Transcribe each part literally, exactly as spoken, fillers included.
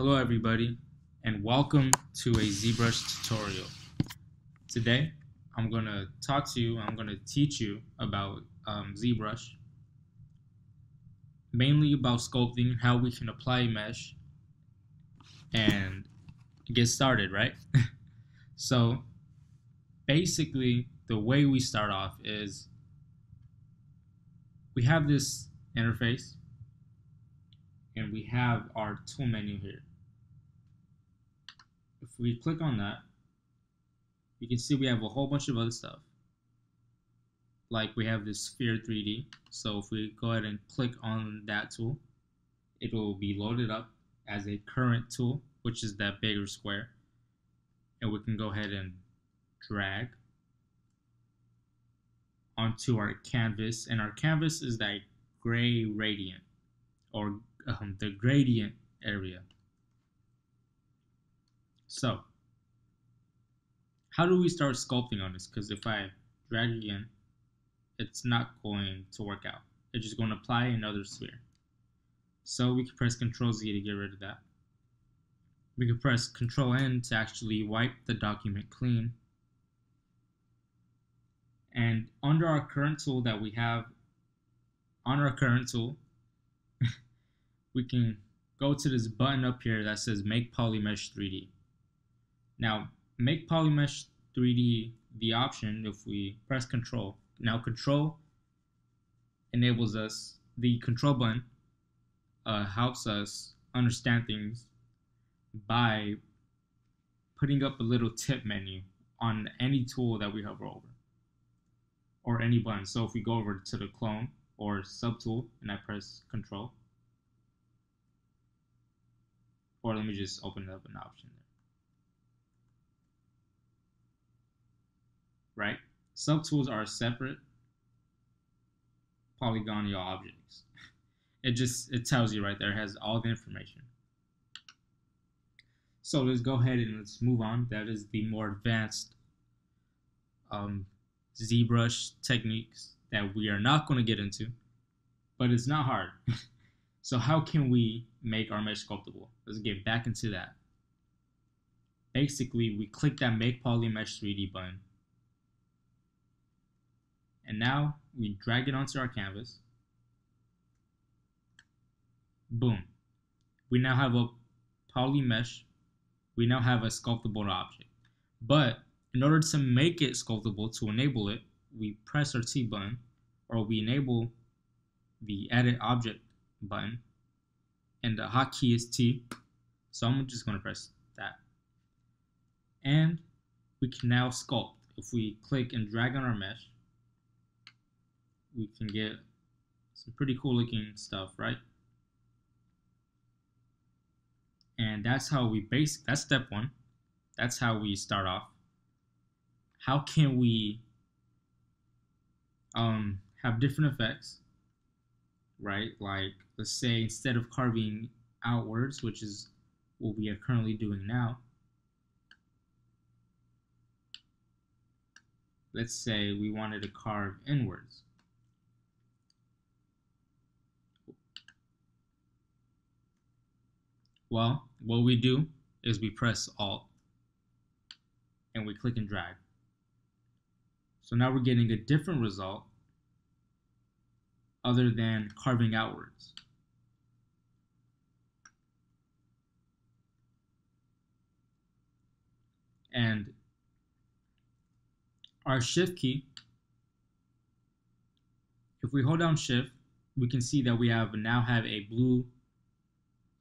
Hello everybody, and welcome to a ZBrush tutorial. Today I'm going to talk to you, I'm going to teach you about um, ZBrush, mainly about sculpting, how we can apply mesh, and get started, right? So basically the way we start off is we have this interface and we have our tool menu here. If we click on that, you can see we have a whole bunch of other stuff. Like we have this Sphere three D. So if we go ahead and click on that tool, it will be loaded up as a current tool, which is that bigger square. And we can go ahead and drag onto our canvas. And our canvas is that gray gradient, or um, the gradient area. So how do we start sculpting on this? Because if I drag again, it's not going to work out. It's just going to apply another sphere. So we can press control Z to get rid of that. We can press control N to actually wipe the document clean. And under our current tool that we have, on our current tool, we can go to this button up here that says Make Polymesh three D. Now, Make Polymesh three D, the option, if we press control, now control enables us, the control button uh, helps us understand things by putting up a little tip menu on any tool that we hover over, or any button. So if we go over to the clone or subtool and I press control, or let me just open up an option there. Right? Subtools are separate polygonal objects. It just, it tells you right there, it has all the information. So let's go ahead and let's move on. That is the more advanced um, ZBrush techniques that we are not going to get into, but it's not hard. So how can we make our mesh sculptable? Let's get back into that. Basically, we click that Make Polymesh three D button. And now we drag it onto our canvas. Boom. We now have a polymesh. We now have a sculptable object. But in order to make it sculptable, to enable it, we press our T button, or we enable the Edit Object button. And the hotkey is T. So I'm just going to press that. And we can now sculpt. If we click and drag on our mesh, we can get some pretty cool looking stuff, right? And that's how we base, that's step one. That's how we start off. How can we um, have different effects, right? Like, let's say instead of carving outwards, which is what we are currently doing now, let's say we wanted to carve inwards. Well, what we do is we press Alt and we click and drag. So now we're getting a different result other than carving outwards. And our Shift key, if we hold down Shift, we can see that we have now have a blue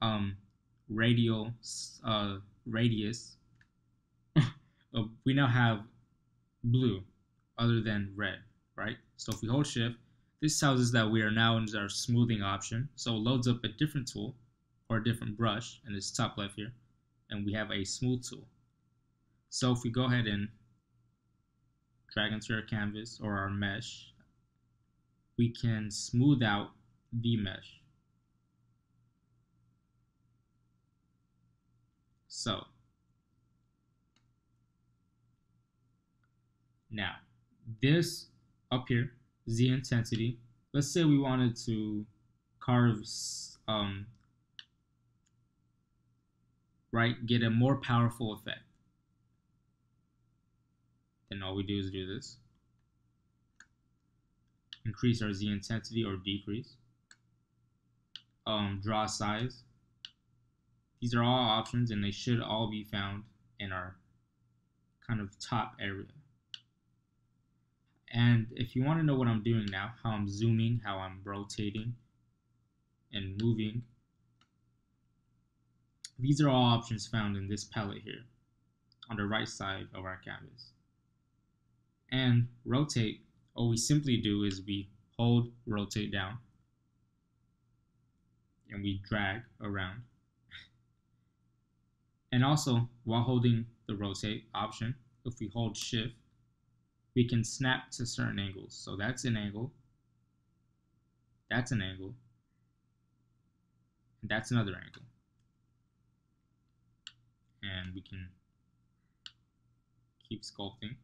um, radial uh, radius. We now have blue other than red, right? So if we hold Shift, this tells us that we are now in our smoothing option. So it loads up a different tool or a different brush in this top left here, and we have a smooth tool. So if we go ahead and drag into our canvas or our mesh, we can smooth out the mesh. So now this up here, Z intensity, let's say we wanted to carve um, right, get a more powerful effect. Then all we do is do this. Increase our Z intensity or decrease. Um, draw size. These are all options and they should all be found in our kind of top area. And if you want to know what I'm doing now, how I'm zooming, how I'm rotating and moving, these are all options found in this palette here on the right side of our canvas. And rotate, all we simply do is we hold rotate down and we drag around. And also, while holding the rotate option, if we hold shift, we can snap to certain angles. So that's an angle, that's an angle, and that's another angle. And we can keep sculpting.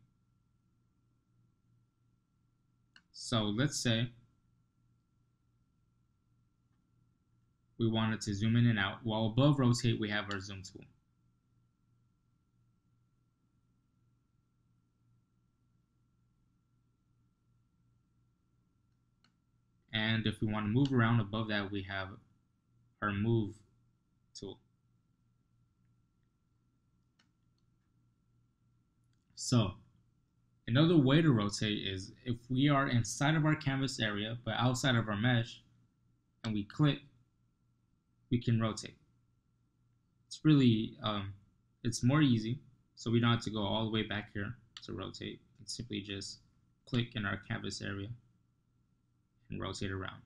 So let's say we wanted to zoom in and out. While above rotate, we have our zoom tool. And if we want to move around above that, we have our move tool. So another way to rotate is if we are inside of our canvas area, but outside of our mesh, and we click, we can rotate. It's really, um, it's more easy. So we don't have to go all the way back here to rotate. We can simply just click in our canvas area and rotate around.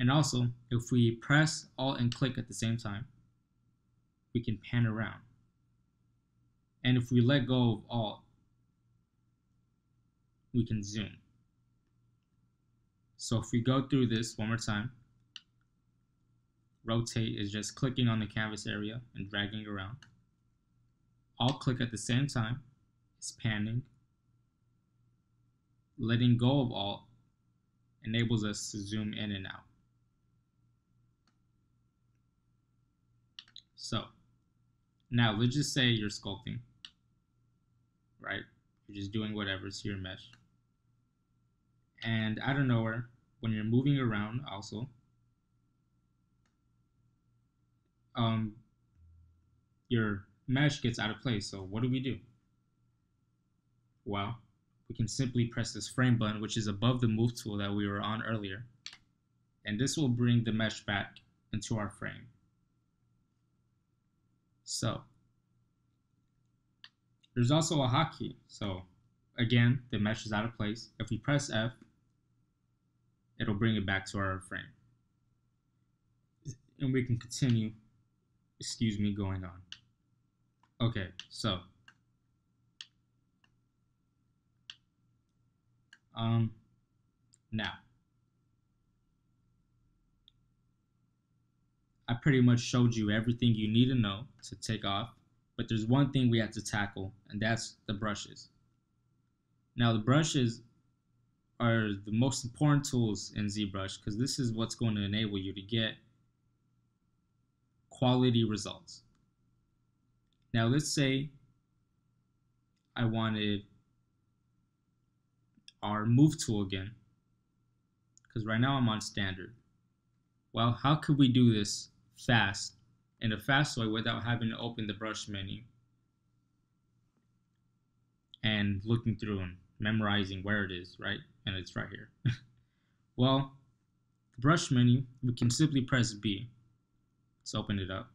And also, if we press Alt and click at the same time, we can pan around. And if we let go of Alt, we can zoom. So if we go through this one more time, rotate is just clicking on the canvas area and dragging around. Alt click at the same time is panning. Letting go of Alt enables us to zoom in and out. So now let's just say you're sculpting, right? You're just doing whatever's to your mesh. And out of nowhere, when you're moving around also, um, your mesh gets out of place. So what do we do? Well, we can simply press this frame button, which is above the move tool that we were on earlier. And this will bring the mesh back into our frame. So there's also a hotkey. So again, the mesh is out of place. If we press F, it'll bring it back to our frame. And we can continue, excuse me, going on. Okay, so um, now I pretty much showed you everything you need to know to take off. But there's one thing we have to tackle, and that's the brushes. Now the brushes are the most important tools in ZBrush because this is what's going to enable you to get quality results. Now let's say I wanted our move tool again, because right now I'm on standard. Well, how could we do this fast? In a fast way without having to open the brush menu and looking through and memorizing where it is, right? And it's right here. Well, the brush menu, we can simply press B. Let's open it up.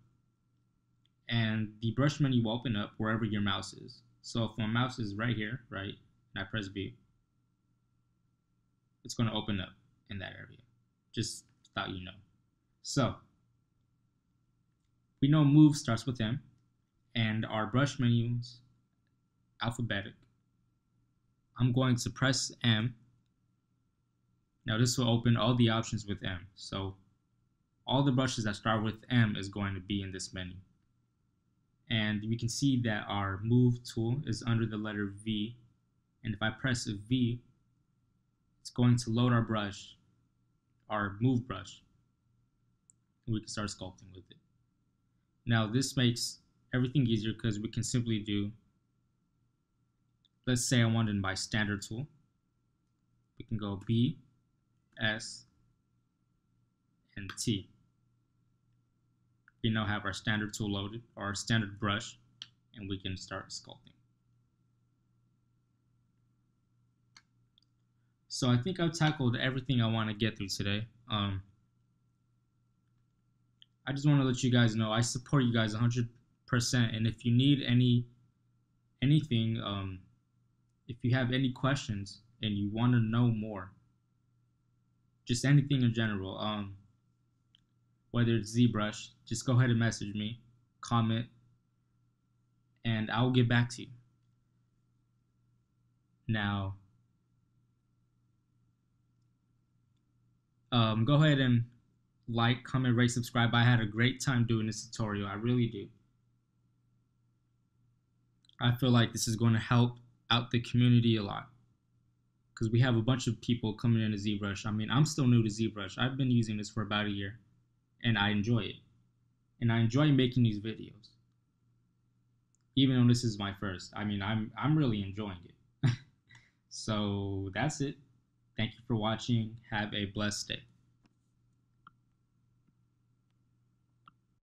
And the brush menu will open up wherever your mouse is. So if my mouse is right here, right, and I press B, it's going to open up in that area. Just thought you know. So we know move starts with M, and our brush menu's alphabetic. I'm going to press M. Now this will open all the options with M. So all the brushes that start with M is going to be in this menu. And we can see that our move tool is under the letter V. And if I press a V, it's going to load our brush, our move brush. And we can start sculpting with it. Now this makes everything easier because we can simply do, let's say I want it by standard tool. We can go B, S, and T. We now have our standard tool loaded, or our standard brush, and we can start sculpting. So I think I've tackled everything I want to get through today. Um, I just want to let you guys know I support you guys one hundred percent, and if you need any anything, um, if you have any questions and you want to know more, just anything in general, um, whether it's ZBrush, just go ahead and message me, comment, and I'll get back to you. Now, um, go ahead and like, comment, rate, subscribe. I had a great time doing this tutorial. I really do. I feel like this is going to help out the community a lot, because we have a bunch of people coming into ZBrush. I mean, I'm still new to ZBrush. I've been using this for about a year, and I enjoy it. And I enjoy making these videos, even though this is my first. I mean, I'm, I'm really enjoying it. So that's it. Thank you for watching. Have a blessed day.